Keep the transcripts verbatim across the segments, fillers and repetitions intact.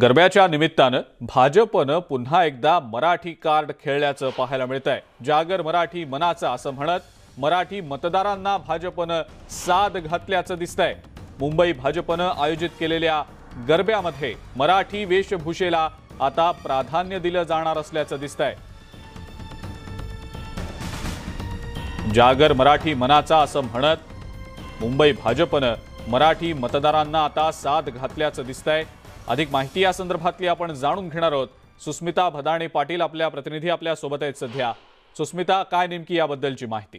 गरब्याच्या निमित्तानं भाजपनं पुन्हा एकदा मराठी कार्ड खेळल्याचं पाहायला मिळतंय। जागर मराठी मनाचा असं म्हणत मराठी मतदारांना भाजपनं साद घातल्याचं दिसतंय। मुंबई भाजपनं आयोजित केलेल्या गरब्यामध्ये मराठी वेशभूषेला आता प्राधान्य दिलं जाणार असल्याचं दिसतंय। जागर मराठी मनाचा असं म्हणत मुंबई भाजपनं मराठी मतदारांना आता साद घातल्याचं दिसतंय। अधिक माहिती या संदर्भातली आपण जाणून घेणार आहोत। सुस्मिता भदाणे पाटील आपल्या प्रतिनिधी आपल्या सोबत आहेत सध्या। सुस्मिता, काय नेमकी याबद्दलची माहिती?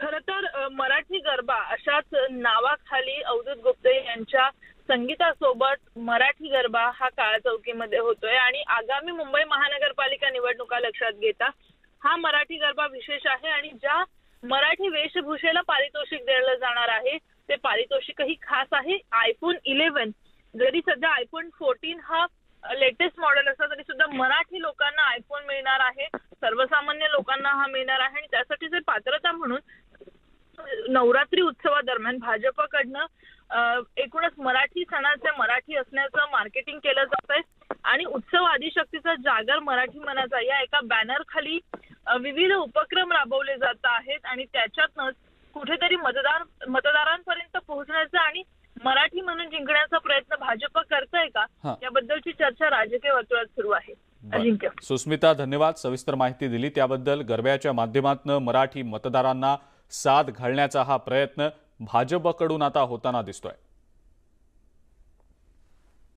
खरं तर मराठी गरबा अशाच नावाखाली अवधूत गुप्ते यांच्या संगीतासोबत मराठी गरबा हा काळा चौकीमध्ये होतोय आणि आगामी मुंबई महानगरपालिका निवडणुका लक्षात घेता हा मराठी गरबा विशेष आहे आणि ज्या मराठी वेशभूषेला पारितोषिक दिलं जाणार आहे ते पारितोषिकही खास आहे। आयफोन इलेव्हन जरी सध्या आयफोन फोर्टीन हा लेटेस्ट मॉडेल असला तरी सुद्धा मराठी लोकांना आयफोन मिळणार आहे, सर्वसामान्य लोकांना हा मिळणार आहे आणि त्यासाठी जे पात्रता म्हणून नवरात्री उत्सवादरम्यान भाजपकडनं एकूणच मराठी सणाचं मराठी असण्याचं मार्केटिंग केलं जात आहे आणि उत्सव आदिशक्तीचा जागर मराठी मनाचा या एका बॅनर खाली विविध उपक्रम राबवले जात आहेत आणि त्याच्यातनंच कुठेतरी मतदार मतदारांपर्यंत पोहोचण्याचं आणि मराठी म्हणून जिंकण्याचा प्रयत्न भाजप करतंय का याबद्दलची चर्चा राजकीय वर्तुळात सुरू आहे। अजिंक्य, सुस्मिता धन्यवाद सविस्तर माहिती दिली त्याबद्दल। गरब्याच्या माध्यमातून मराठी मतदारांना साद घालण्याचा हा प्रयत्न भाजपकडून आता होताना दिसतोय।